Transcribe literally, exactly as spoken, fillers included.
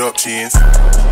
it up, chins.